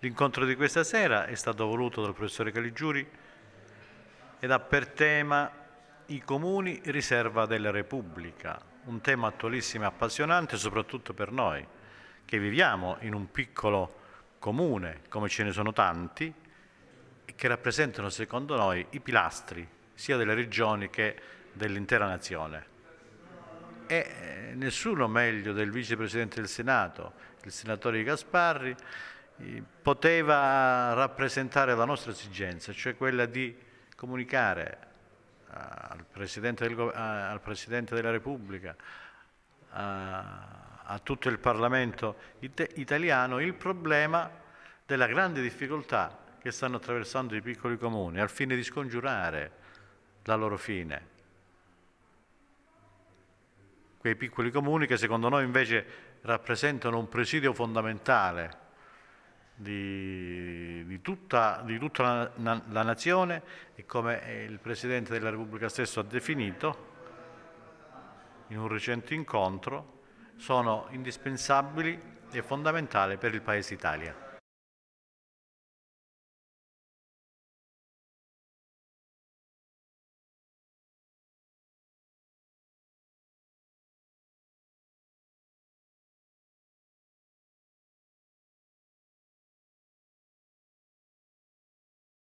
L'incontro di questa sera è stato voluto dal professore Caligiuri ed ha per tema i comuni riserva della Repubblica, un tema attualissimo e appassionante soprattutto per noi che viviamo in un piccolo comune, come ce ne sono tanti, e che rappresentano secondo noi i pilastri sia delle regioni che dell'intera nazione. E nessuno meglio del vicepresidente del Senato, il senatore Gasparri, poteva rappresentare la nostra esigenza, cioè quella di comunicare al Presidente della Repubblica, a tutto il Parlamento italiano, il problema della grande difficoltà che stanno attraversando i piccoli comuni, al fine di scongiurare la loro fine. Quei piccoli comuni che secondo noi invece rappresentano un presidio fondamentale di tutta la nazione e, come il Presidente della Repubblica stesso ha definito in un recente incontro, sono indispensabili e fondamentali per il Paese Italia.